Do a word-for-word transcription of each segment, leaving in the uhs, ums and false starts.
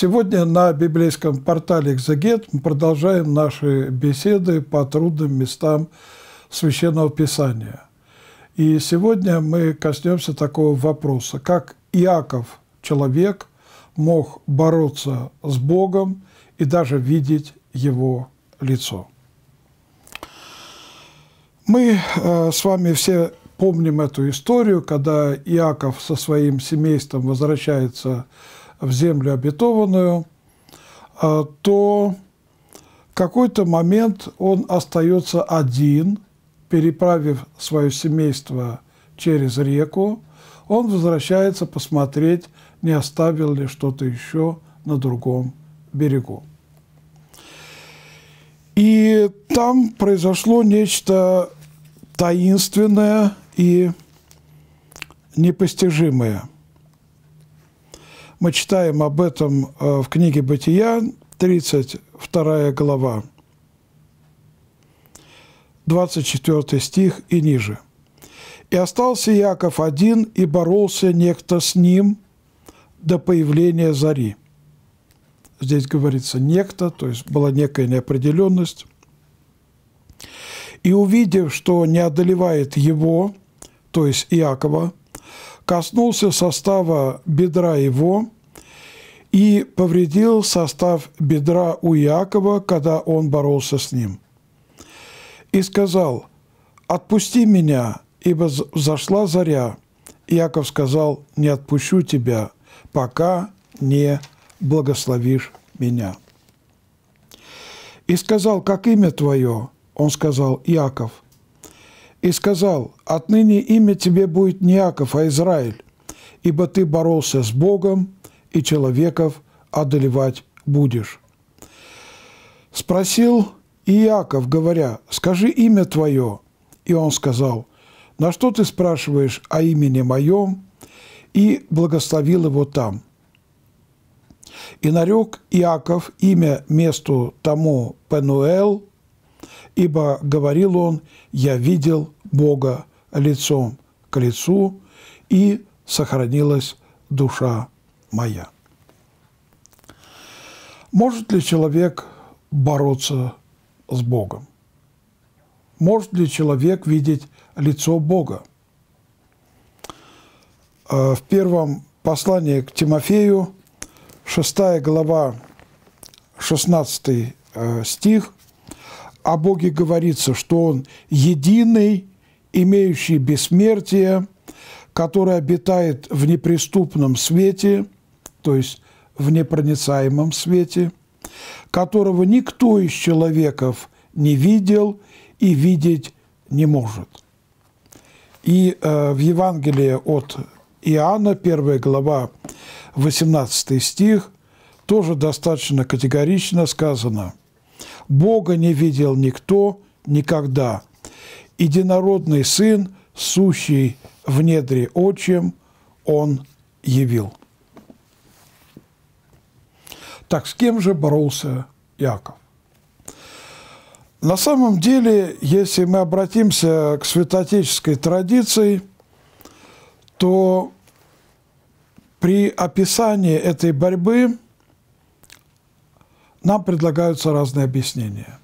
Сегодня на библейском портале «Экзегет» мы продолжаем наши беседы по трудным местам Священного Писания. И сегодня мы коснемся такого вопроса, как Иаков, человек, мог бороться с Богом и даже видеть Его лицо. Мы э, с вами все помним эту историю, когда Иаков со своим семейством возвращается в землю обетованную, э, то в какой-то момент он остается один, переправив свое семейство через реку, он возвращается посмотреть, не оставил ли что-то еще на другом берегу. И там произошло нечто таинственное и непостижимое. Мы читаем об этом в книге «Бытия», тридцать вторая глава, двадцать четвёртый стих и ниже. «И остался Иаков один, и боролся некто с ним до появления зари». Здесь говорится «некто», то есть была некая неопределенность. «И увидев, что не одолевает его, то есть Иакова, коснулся состава бедра его и повредил состав бедра у Иакова, когда он боролся с ним. И сказал: „Отпусти меня, ибо взошла заря“. Иаков сказал: „Не отпущу тебя, пока не благословишь меня“. И сказал: „Как имя твое?“ Он сказал: „Иаков“. И сказал: „Отныне имя тебе будет не Иаков, а Израиль, ибо ты боролся с Богом, и человеков одолевать будешь“. Спросил Иаков, говоря: „Скажи имя твое“. И он сказал: „На что ты спрашиваешь о имени моем?“ И благословил его там. И нарек Иаков имя месту тому Пенуэл, ибо, говорил он, я видел Бога лицом к лицу, и сохранилась душа моя». Может ли человек бороться с Богом? Может ли человек видеть лицо Бога? В первом послании к Тимофею, шестая глава, шестнадцатый стих, о Боге говорится, что Он единый, имеющий бессмертие, который обитает в неприступном свете, то есть в непроницаемом свете, которого никто из человеков не видел и видеть не может. И э, в Евангелии от Иоанна, первая глава, восемнадцатый стих, тоже достаточно категорично сказано: «Бога не видел никто никогда, единородный Сын, сущий в недре Отчим, Он явил». Так с кем же боролся Иаков? На самом деле, если мы обратимся к святоотеческой традиции, то при описании этой борьбы нам предлагаются разные объяснения.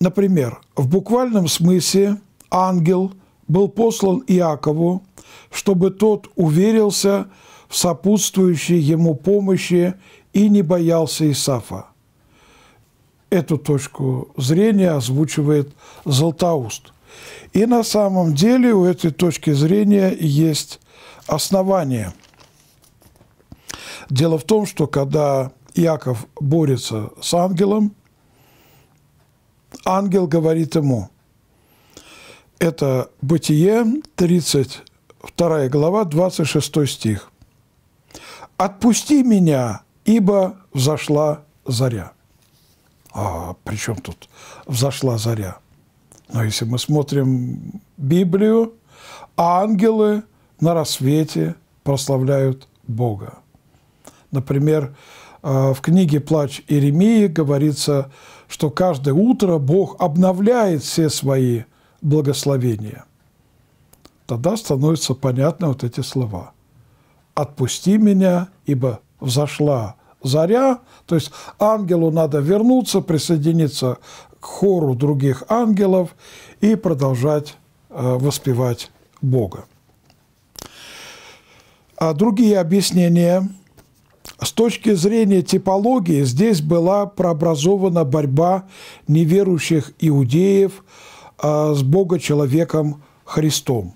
Например, в буквальном смысле ангел был послан Иакову, чтобы тот уверился в сопутствующей ему помощи и не боялся Исафа. Эту точку зрения озвучивает Златоуст. И на самом деле у этой точки зрения есть основание. Дело в том, что когда Иаков борется с ангелом, ангел говорит ему, это Бытие, тридцать вторая глава, двадцать шестой стих, «Отпусти меня, ибо взошла заря». А при чем тут взошла заря? Но если мы смотрим Библию, ангелы на рассвете прославляют Бога. Например, в книге «Плач Иеремии» говорится, что каждое утро Бог обновляет все свои благословения. Тогда становятся понятны вот эти слова. «Отпусти меня, ибо взошла заря». То есть ангелу надо вернуться, присоединиться к хору других ангелов и продолжать воспевать Бога. А другие объяснения. С точки зрения типологии здесь была прообразована борьба неверующих иудеев с Бога-человеком Христом.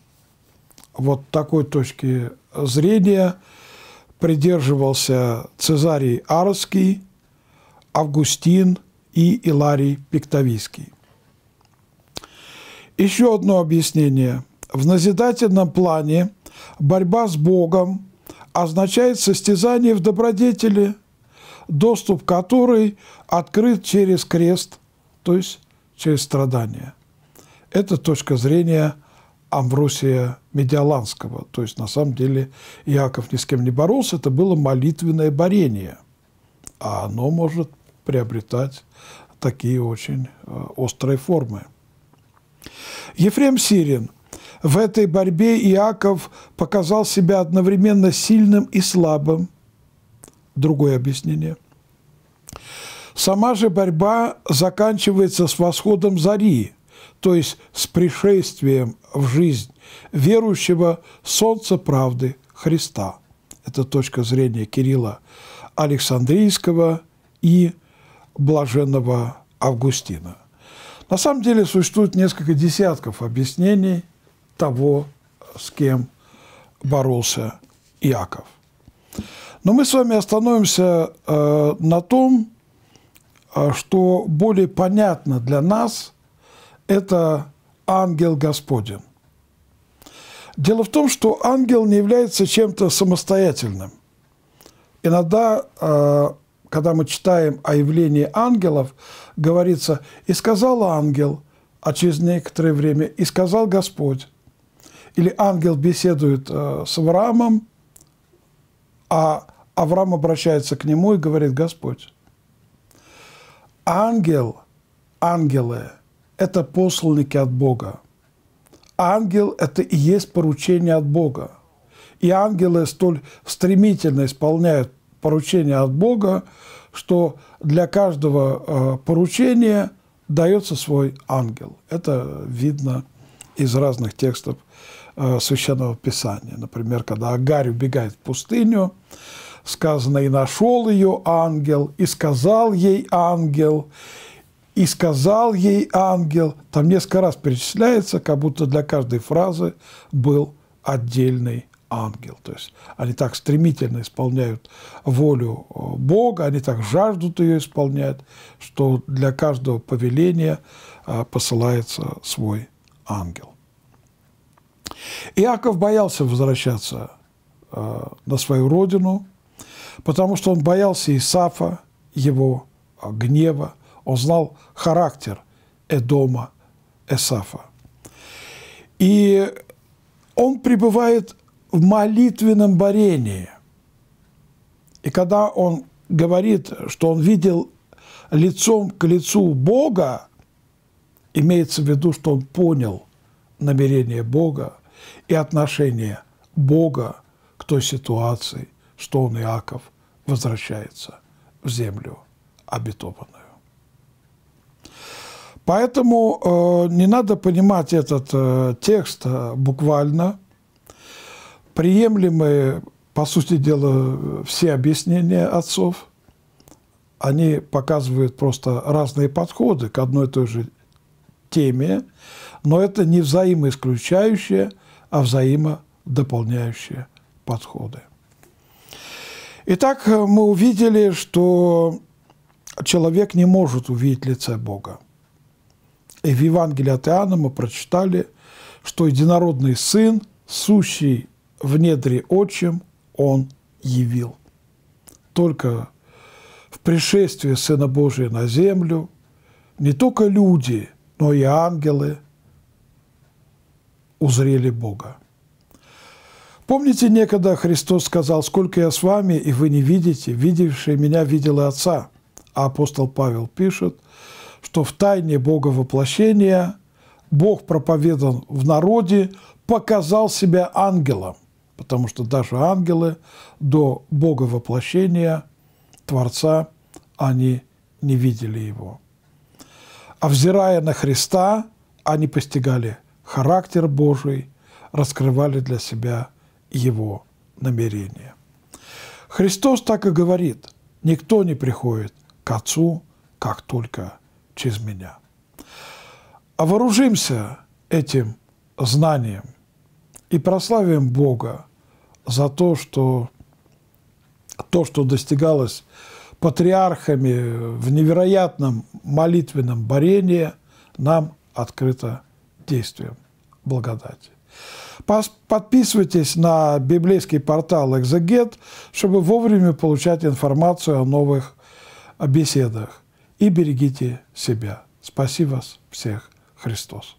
Вот такой точки зрения придерживался Цезарий Арский, Августин и Иларий Пиктовийский. Еще одно объяснение. В назидательном плане борьба с Богом означает состязание в добродетели, доступ которой открыт через крест, то есть через страдания. Это точка зрения Амвросия Медиоланского. То есть, на самом деле, Иаков ни с кем не боролся, это было молитвенное борение. А оно может приобретать такие очень острые формы. Ефрем Сирин. В этой борьбе Иаков показал себя одновременно сильным и слабым. Другое объяснение. Сама же борьба заканчивается с восходом зари, то есть с пришествием в жизнь верующего солнца правды Христа. Это точка зрения Кирилла Александрийского и блаженного Августина. На самом деле существует несколько десятков объяснений того, с кем боролся Иаков. Но мы с вами остановимся э, на том, что более понятно для нас – это ангел Господень. Дело в том, что ангел не является чем-то самостоятельным. Иногда, э, когда мы читаем о явлении ангелов, говорится «и сказал ангел», а через некоторое время «и сказал Господь». Или ангел беседует с Авраамом, а Авраам обращается к нему и говорит «Господь». Ангел, ангелы – это посланники от Бога. Ангел – это и есть поручение от Бога. И ангелы столь стремительно исполняют поручение от Бога, что для каждого поручения дается свой ангел. Это видно из разных текстов Священного Писания. Например, когда Агарь убегает в пустыню, сказано «и нашел ее ангел», «и сказал ей ангел», «и сказал ей ангел». Там несколько раз перечисляется, как будто для каждой фразы был отдельный ангел. То есть они так стремительно исполняют волю Бога, они так жаждут ее исполнять, что для каждого повеления посылается свой ангел. Иаков боялся возвращаться э, на свою родину, потому что он боялся Исафа, его э, гнева. Он знал характер Эдома, Исафа. И он пребывает в молитвенном борении. И когда он говорит, что он видел лицом к лицу Бога, имеется в виду, что он понял намерение Бога и отношение Бога к той ситуации, что он, Иаков, возвращается в землю обетованную. Поэтому э, не надо понимать этот э, текст э, буквально. Приемлемы, по сути дела, все объяснения отцов. Они показывают просто разные подходы к одной и той же теме, но это не взаимоисключающие, а взаимодополняющие подходы. Итак, мы увидели, что человек не может увидеть лица Бога. И в Евангелии от Иоанна мы прочитали, что единородный Сын, сущий в недре Отчим, Он явил. Только в пришествии Сына Божия на землю не только люди, но и ангелы узрели Бога. Помните, некогда Христос сказал: «Сколько я с вами, и вы не видите, видевший меня видел и Отца». А апостол Павел пишет, что в тайне Бога воплощения Бог проповедан в народе, показал себя ангелом. потому что даже ангелы до Бога воплощения, Творца, они не видели Его. А взирая на Христа, они постигали характер Божий, раскрывали для себя Его намерения. Христос так и говорит: «Никто не приходит к Отцу, как только через Меня». А вооружимся этим знанием и прославим Бога за то, что то, что достигалось патриархами в невероятном молитвенном борении, нам открыто действием благодати. Подписывайтесь на библейский портал «Экзегет», чтобы вовремя получать информацию о новых беседах. И берегите себя. Спаси вас всех, Христос.